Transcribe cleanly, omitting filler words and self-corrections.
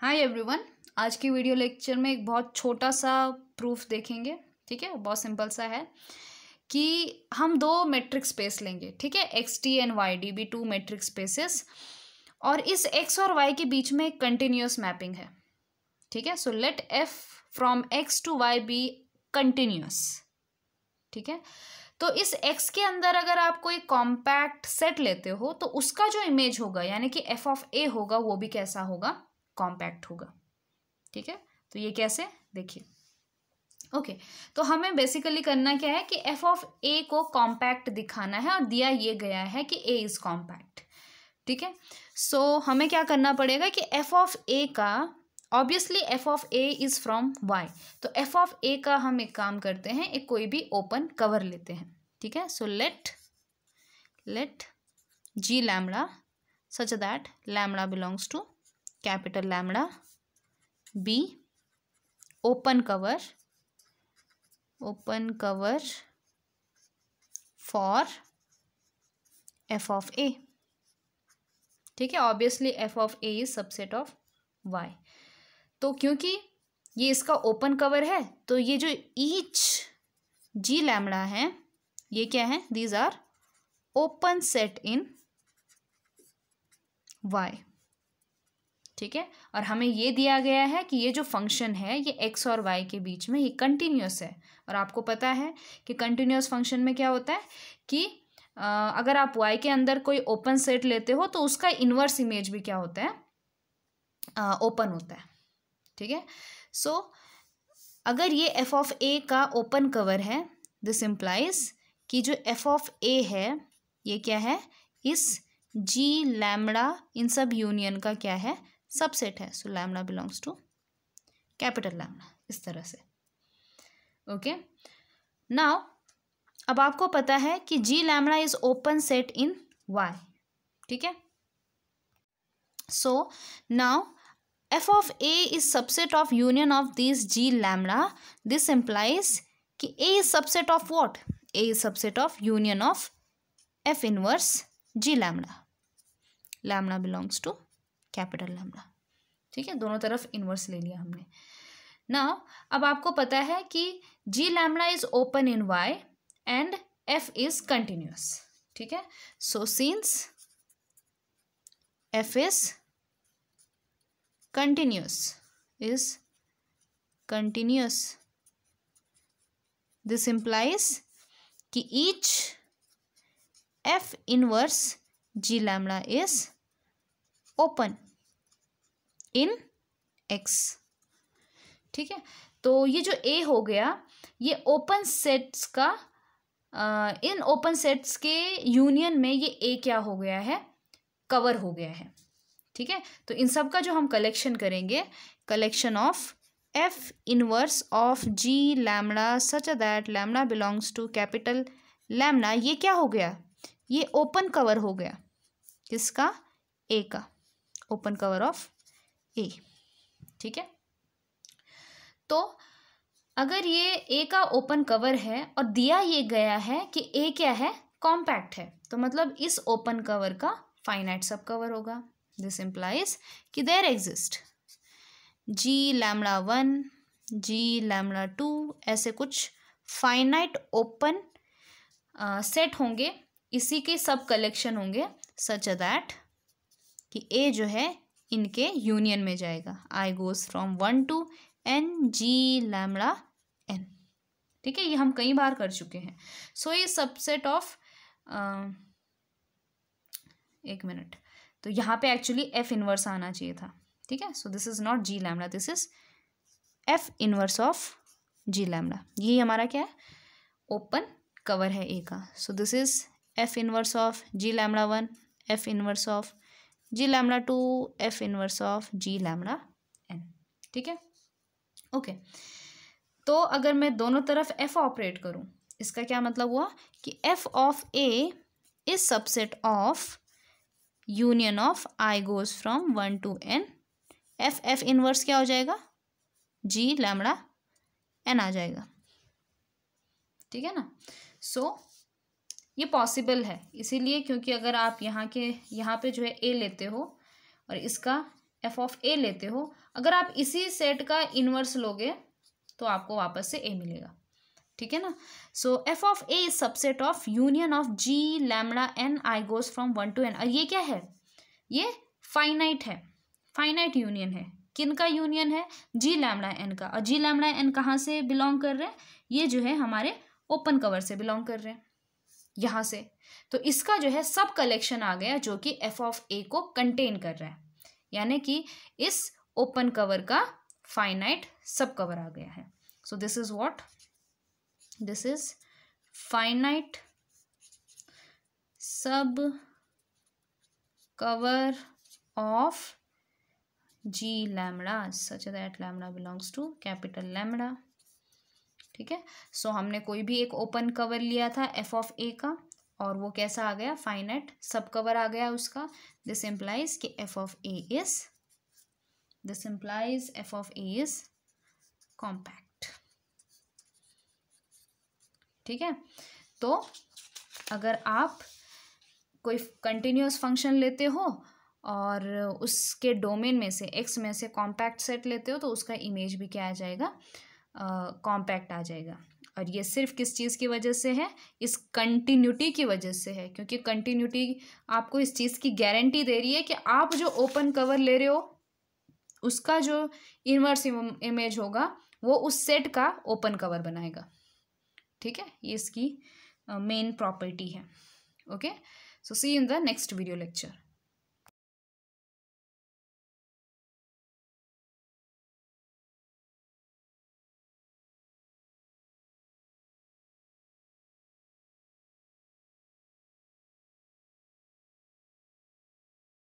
Hi everyone, आज की video lecture में एक बहुत छोटा सा प्रूफ देखेंगे। ठीक है, बहुत सिंपल सा है कि हम दो मैट्रिक्स स्पेस लेंगे। ठीक है, X T and Y D be two metric spaces, और इस एक्स और वाई के बीच में कंटिन्यूस मैपिंग है। ठीक है, so let F from X to Y be continuous. ठीक है, तो इस x के अंदर अगर आप कोई कॉम्पैक्ट सेट लेते हो तो उसका जो इमेज होगा यानी कि f ऑफ a होगा, वो भी कैसा होगा? कॉम्पैक्ट होगा। ठीक है, तो ये कैसे देखिए। ओके, तो हमें बेसिकली करना क्या है कि f ऑफ a को कॉम्पैक्ट दिखाना है, और दिया ये गया है कि a इज कॉम्पैक्ट। ठीक है, सो हमें क्या करना पड़ेगा कि f ऑफ a का, obviously f of a is from y, तो f ऑफ a का हम एक काम करते हैं, एक कोई भी ओपन कवर लेते हैं। ठीक है, so let g lambda such that lambda belongs to capital lambda b open cover for f of a। ठीक है, obviously f of a is subset of y, तो क्योंकि ये इसका ओपन कवर है तो ये जो ईच जी लैम्डा है ये क्या है? These are open set in y। ठीक है, और हमें ये दिया गया है कि ये जो फंक्शन है ये x और y के बीच में ये कंटिन्यूस है, और आपको पता है कि कंटिन्यूस फंक्शन में क्या होता है कि अगर आप y के अंदर कोई ओपन सेट लेते हो तो उसका इन्वर्स इमेज भी क्या होता है? ओपन होता है। ठीक है, सो अगर ये f ऑफ a का ओपन कवर है, दिस इम्प्लाइज कि जो f ऑफ a है ये क्या है? इस g लैम्डा इन सब यूनियन का क्या है? सबसेट है। So lambda belongs to capital lambda, इस तरह से। ओके, नाउ अब आपको पता है कि g lambda is open set in y। ठीक है, so now f of a is subset of union of these g lambda. This implies कि a is subset of what? A is subset of union of f inverse g lambda. Lambda belongs to capital lambda. ठीक है, दोनों तरफ inverse ले लिया हमने। Now अब आपको पता है कि g lambda is open in y and f is continuous. ठीक है, so since f is continuous, this implies कि each f inverse g lambda is open in x। ठीक है, तो ये जो a हो गया ये ओपन सेट्स का, इन ओपन सेट्स के यूनियन में ये a क्या हो गया है? कवर हो गया है। ठीक है, तो इन सब का जो हम कलेक्शन करेंगे, collection of f inverse of g lambda such that lambda belongs to capital lambda, ये क्या हो गया? ये ओपन कवर हो गया, किसका? a का, ओपन कवर ऑफ a। ठीक है, तो अगर ये a का ओपन कवर है और दिया ये गया है कि a क्या है? कॉम्पैक्ट है, तो मतलब इस ओपन कवर का फाइनाइट सब कवर होगा। दिस इम्प्लाइज कि there exist g lambda 1, g lambda 2, ऐसे कुछ फाइनाइट ओपन सेट होंगे, इसी के सब कलेक्शन होंगे सच दैट कि a जो है इनके यूनियन में जाएगा। i goes from 1 to n g lambda n। ठीक है, ये हम कई बार कर चुके हैं। सो ये सबसेट ऑफ, एक मिनट, तो यहाँ पे एक्चुअली f इनवर्स आना चाहिए था। ठीक है, so this is not g lambda, this is f inverse of g lambda. ये हमारा क्या है? ओपन कवर है a का। So this is f inverse of g lambda 1, f inverse of g lambda 2, f inverse of g lambda n। ठीक है, okay, तो अगर मैं दोनों तरफ f ऑपरेट करूँ, इसका क्या मतलब हुआ कि f of a is subset of union of I goes from 1 to n, f inverse क्या हो जाएगा? g लैम्डा n आ जाएगा। ठीक है ना, सो ये पॉसिबल है, इसीलिए क्योंकि अगर आप यहाँ पे जो है a लेते हो और इसका एफ ऑफ ए लेते हो, अगर आप इसी सेट का इन्वर्स लोगे तो आपको वापस से ए मिलेगा, ठीक है ना। So F of A is subset of union of G lambda N I goes from 1 to n। और ये क्या है, ये फाइनाइट है, फाइनाइट यूनियन है। किन का यूनियन है? जी लैम्डा एन का। और जी लैम्डा एन कहाँ से बिलोंग कर रहे हैं? ये जो है हमारे ओपन कवर से बिलोंग कर रहे हैं, यहाँ से। तो इसका जो है सब कलेक्शन आ गया जो कि एफ ऑफ ए को कंटेन कर रहा है, यानी कि इस ओपन कवर का फाइनाइट सब कवर आ गया है। So this is what, this is finite subcover of G lambda such that lambda belongs to capital lambda, ठीक है। सो हमने कोई भी एक ओपन कवर लिया था एफ ऑफ ए का और वो कैसा आ गया, फाइनाइट सब कवर आ गया उसका। दिस इम्प्लाइज कि F of A is compact, ठीक है। तो अगर आप कोई कंटिन्यूअस फंक्शन लेते हो और उसके डोमेन में से एक्स में से कॉम्पैक्ट सेट लेते हो तो उसका इमेज भी क्या आ जाएगा, कॉम्पैक्ट आ जाएगा। और ये सिर्फ किस चीज़ की वजह से है, इस कंटिन्यूटी की वजह से है, क्योंकि कंटिन्यूटी आपको इस चीज़ की गारंटी दे रही है कि आप जो ओपन कवर ले रहे हो उसका जो इनवर्स इमेज होगा वो उस सेट का ओपन कवर बनाएगा, ठीक है। ये इसकी मेन प्रॉपर्टी है। Okay, so see in the next video lecture.